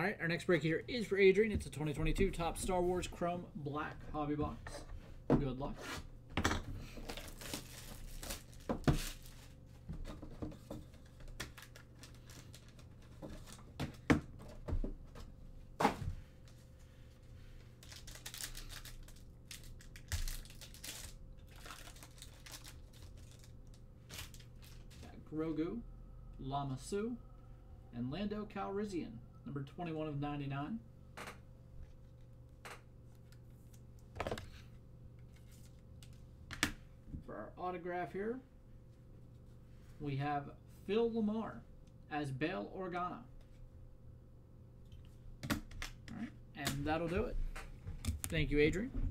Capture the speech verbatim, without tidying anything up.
All right, our next break here is for Adrian. It's a twenty twenty-two Topps Star Wars Chrome Black Hobby Box. Good luck. Grogu, Lamasu, and Lando Calrissian, number twenty-one of ninety-nine. For our autograph here, we have Phil Lamar as Bail Organa. All right, and that'll do it. Thank you, Adrian.